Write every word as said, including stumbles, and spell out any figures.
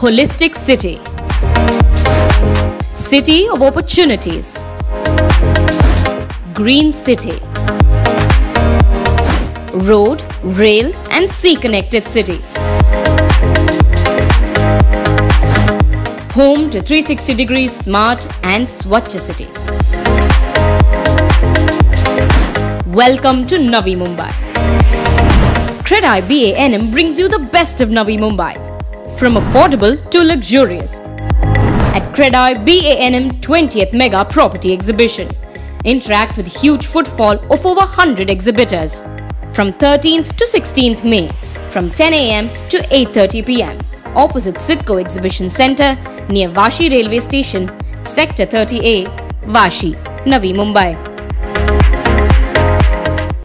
holistic city, city of opportunities, green city, road, rail and sea connected city. Home to three sixty degree smart and Swachh city. Welcome to Navi Mumbai. CREDAI-B A N M brings you the best of Navi Mumbai, from affordable to luxurious, at CREDAI-B A N M twentieth Mega Property Exhibition. Interact with huge footfall of over one hundred exhibitors from thirteenth to sixteenth May, from ten A M to eight thirty P M opposite Sitco Exhibition Centre, near Vashi Railway Station, Sector thirty A, Vashi, Navi Mumbai.